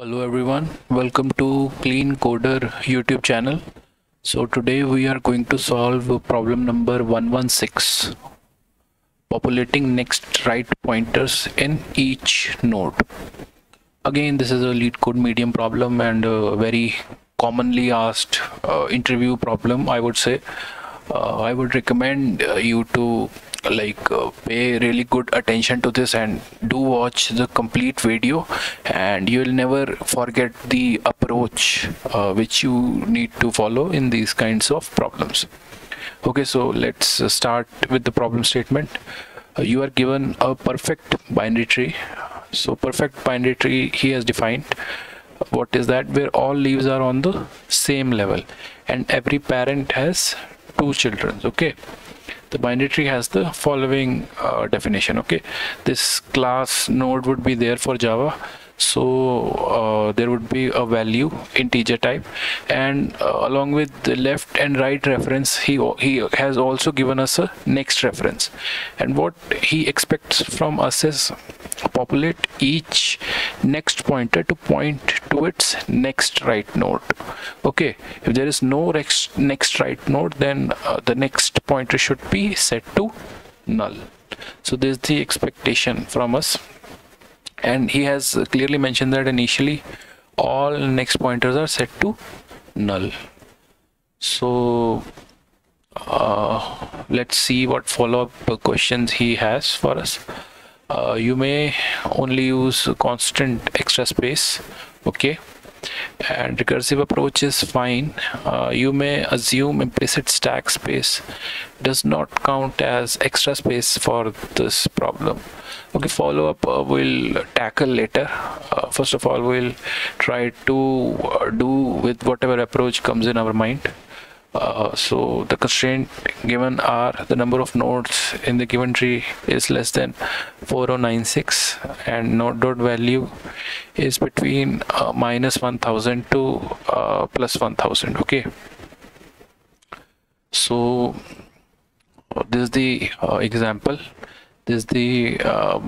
Hello everyone, welcome to Clean Coder YouTube channel. So today we are going to solve problem number 116, populating next right pointers in each node. Again, this is a LeetCode medium problem and a very commonly asked interview problem, I would say. I would recommend you to pay really good attention to this and do watch the complete video, and you will never forget the approach which you need to follow in these kinds of problems. Okay, so let's start with the problem statement. You are given a perfect binary tree. So perfect binary tree he has defined. What is that? Where all leaves are on the same level and every parent has two children. Okay, the binary tree has the following definition. Okay, this class node would be there for Java, so there would be a value integer type, and along with the left and right reference he has also given us a next reference, and what he expects from us is populate each next pointer to point to its next right node. Okay, if there is no next right node, then the next pointer should be set to null. So this is the expectation from us, and he has clearly mentioned that initially all next pointers are set to null. So let's see what follow-up questions he has for us. You may only use constant extra space. Okay, and recursive approach is fine. You may assume implicit stack space does not count as extra space for this problem. Okay, follow-up we'll tackle later. First of all, we'll try to do with whatever approach comes in our mind. So the constraint given are the number of nodes in the given tree is less than 4096 and node dot value is between -1000 to +1000. Okay, so this is the example. This is the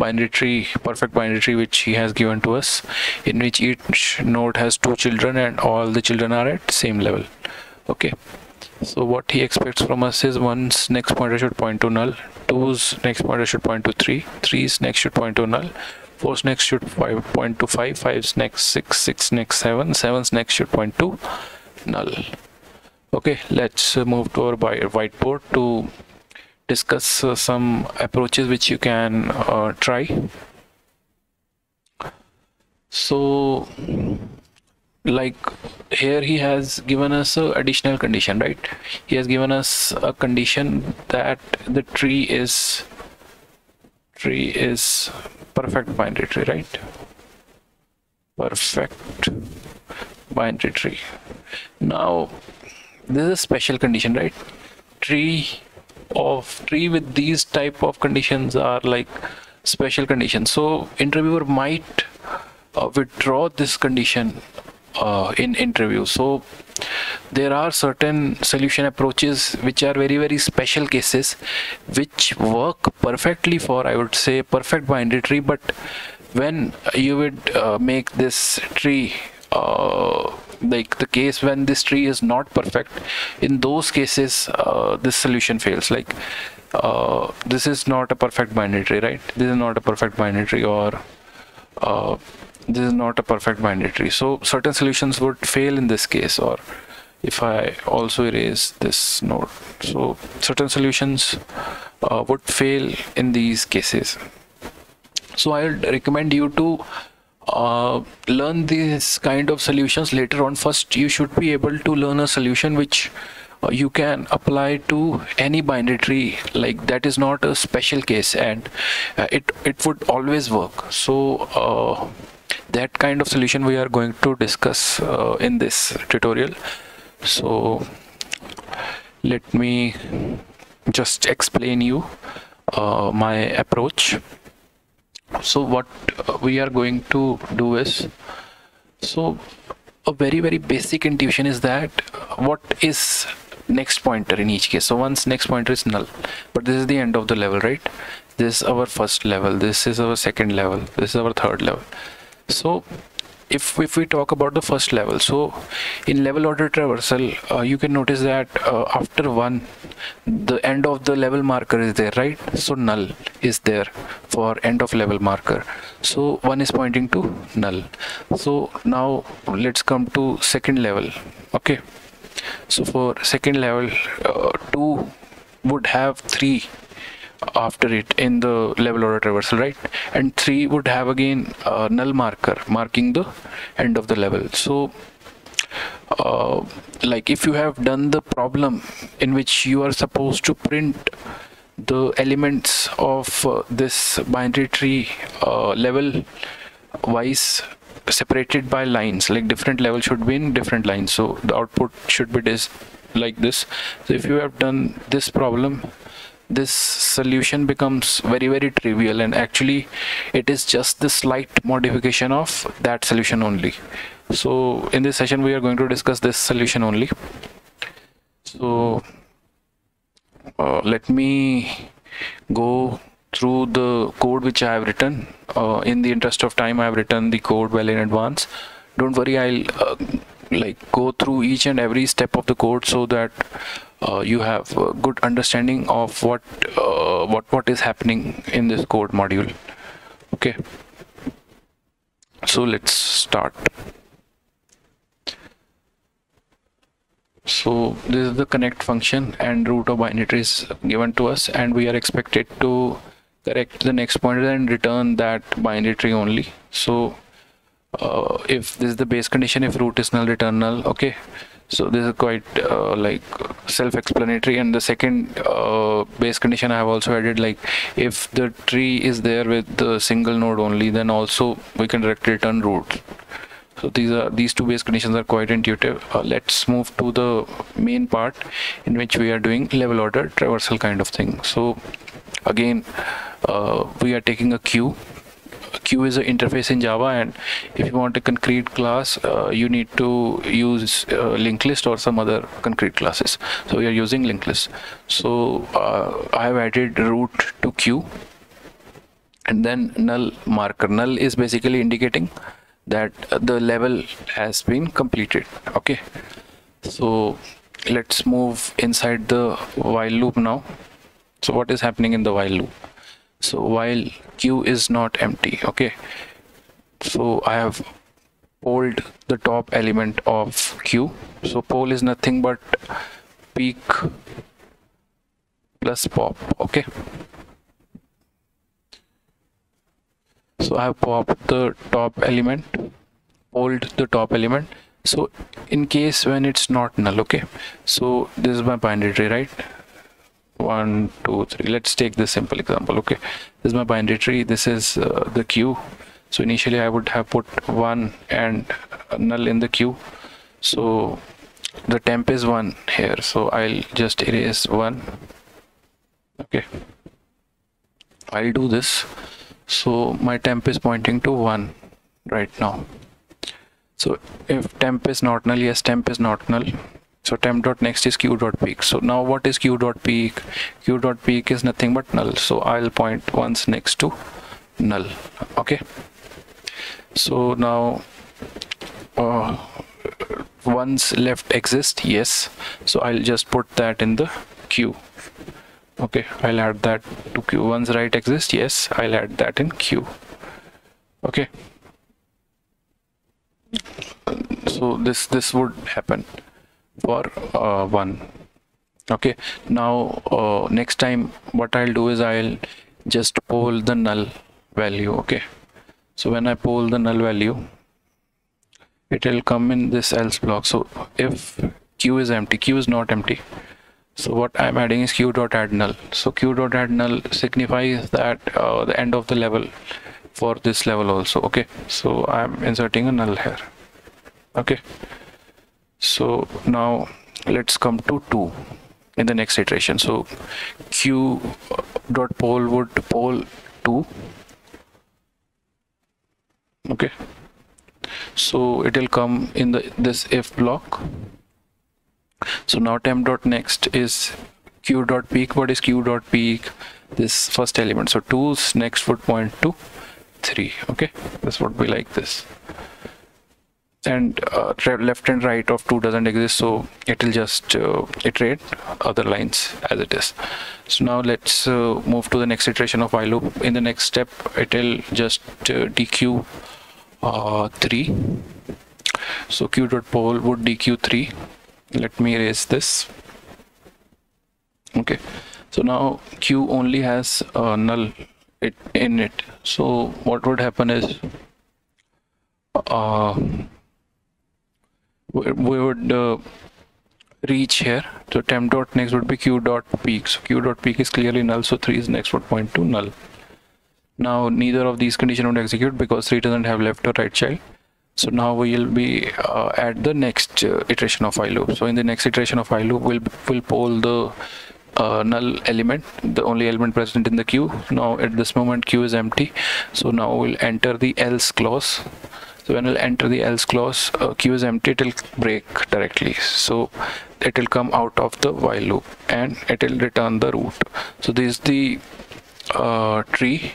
binary tree, perfect binary tree, which he has given to us, in which each node has two children and all the children are at same level. Okay, so what he expects from us is 1's next pointer should point to null, 2's next pointer should point to 3, 3's next should point to null, 4's next should point to 5, 5's next 6, 6's next 7, 7's next should point to null. Okay, let's move to our whiteboard to discuss some approaches which you can try. So like here he has given us an additional condition, right? He has given us a condition that the tree is perfect binary tree, right? Perfect binary tree. Now this is a special condition, right? Tree with these type of conditions are like special conditions. So interviewer might withdraw this condition in interview. So there are certain solution approaches which are very, very special cases which work perfectly for, I would say, perfect binary tree, but when you would make this tree like the case when this tree is not perfect, in those cases this solution fails. Like this is not a perfect binary tree, right? This is not a perfect binary tree, or this is not a perfect binary tree. So certain solutions would fail in this case. Or if I also erase this node, so certain solutions would fail in these cases. So I would recommend you to learn these kind of solutions later on. First you should be able to learn a solution which you can apply to any binary tree, like that is not a special case, and it would always work. So that kind of solution we are going to discuss in this tutorial. So let me just explain you my approach. So what we are going to do is, so a very, very basic intuition is that what is next pointer in each case. So 1's next pointer is null, but this is the end of the level, right? This is our first level, this is our second level, this is our third level. So if we talk about the first level, so in level order traversal, you can notice that after 1 the end of the level marker is there, right? So null is there for end of level marker, so 1 is pointing to null. So now let's come to second level. Okay, so for second level, 2 would have 3 after it in the level order traversal, right? And 3 would have again a null marker marking the end of the level. So like if you have done the problem in which you are supposed to print the elements of this binary tree level wise separated by lines, like different levels should be in different lines, so the output should be this, like this. So if you have done this problem, this solution becomes very, very trivial, and actually it is just the slight modification of that solution only. So in this session we are going to discuss this solution only. So let me go through the code which I have written. In the interest of time, I have written the code well in advance. Don't worry, I'll like go through each and every step of the code so that you have a good understanding of what is happening in this code module. Okay, so let's start. So this is the connect function, and root of binary tree is given to us, and we are expected to correct the next pointer and return that binary tree only. So if this is the base condition, if root is null, return null. Okay, so this is quite like self-explanatory. And the second base condition I have also added, like if the tree is there with the single node only, then also we can directly return root. So these two base conditions are quite intuitive. Let's move to the main part in which we are doing level order traversal kind of thing. So again, we are taking a queue. Queue is an interface in Java, and if you want a concrete class, you need to use linked list or some other concrete classes. So we are using linked list. So I have added root to queue, and then null marker. Null is basically indicating that the level has been completed. Okay, so let's move inside the while loop now. So what is happening in the while loop? So while queue is not empty, okay, so I have polled the top element of queue. So poll is nothing but peek plus pop. Okay, so I have popped the top element, polled the top element, so in case when it's not null. Okay, so this is my binary tree, right? 1, 2, 3, let's take this simple example. Okay, this is my binary tree, this is the queue. So initially I would have put 1 and null in the queue. So the temp is 1 here, so I'll just erase 1. Okay, I'll do this. So my temp is pointing to 1 right now. So if temp is not null, yes, temp is not null. So temp.next is q.peak. So now what is q.peak? q.peak is nothing but null. So I'll point once next to null. Okay, so now once left exists, yes, so I'll just put that in the queue. Okay, I'll add that to queue. Once right exists, yes, I'll add that in queue. Okay, so this would happen for 1. Okay, now next time what I'll do is I'll just poll the null value. Okay, so when I poll the null value, it will come in this else block. So if queue is empty, queue is not empty, so what I'm adding is q.add null. So q.add null signifies that the end of the level for this level also. Okay, so I'm inserting a null here. Okay, so now let's come to 2 in the next iteration. So q.poll would poll 2. Okay, so it will come in this if block. So now temp.next is q.peak. What is q.peak? This first element. So 2's next would point to 3. Okay, this would be like this. and left and right of 2 doesn't exist, so it will just iterate other lines as it is. So now let's move to the next iteration of while loop. In the next step, it will just dq 3. So q.poll would dq 3. Let me erase this. Okay, so now q only has null in it. So what would happen is we would reach here. So temp.next would be q.peak. So q.peak is clearly null, so 3 is next would point to null. Now neither of these condition would execute because 3 doesn't have left or right child. So now we will be at the next iteration of while loop. So in the next iteration of while loop, we'll poll the null element, the only element present in the queue. Now at this moment queue is empty, so now we'll enter the else clause. So when we'll enter the else clause, queue is empty, it will break directly. So it will come out of the while loop and it will return the root. So this is the tree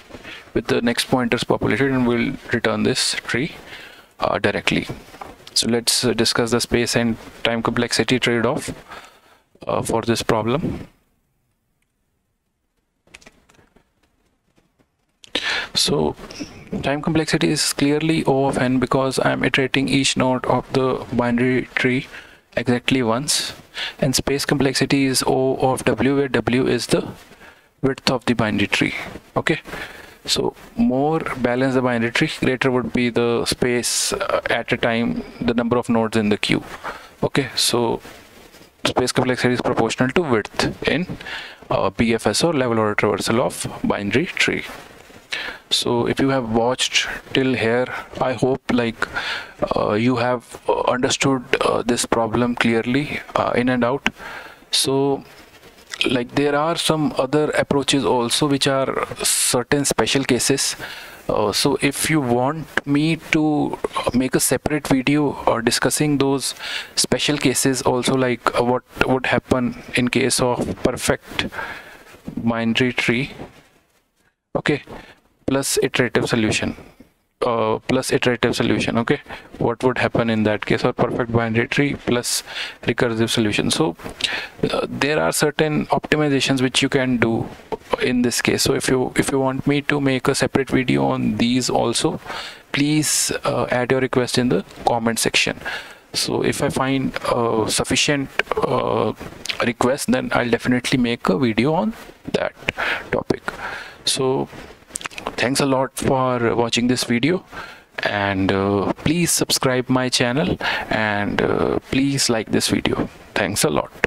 with the next pointers populated, and we'll return this tree directly. So let's discuss the space and time complexity trade-off for this problem. So time complexity is clearly O of n because I am iterating each node of the binary tree exactly once, and space complexity is O of w, where w is the width of the binary tree. Okay, so more balanced the binary tree, greater would be the space at a time, the number of nodes in the queue. Okay, so space complexity is proportional to width in BFS or level order traversal of binary tree. So if you have watched till here, I hope like you have understood this problem clearly in and out. So like there are some other approaches also which are certain special cases. So if you want me to make a separate video discussing those special cases also, like what would happen in case of perfect binary tree, okay, plus iterative solution, okay, what would happen in that case, or perfect binary tree plus recursive solution. So there are certain optimizations which you can do in this case. So if you want me to make a separate video on these also, please add your request in the comment section. So if I find sufficient request, then I'll definitely make a video on that topic. So thanks a lot for watching this video, and please subscribe my channel, and please like this video. Thanks a lot.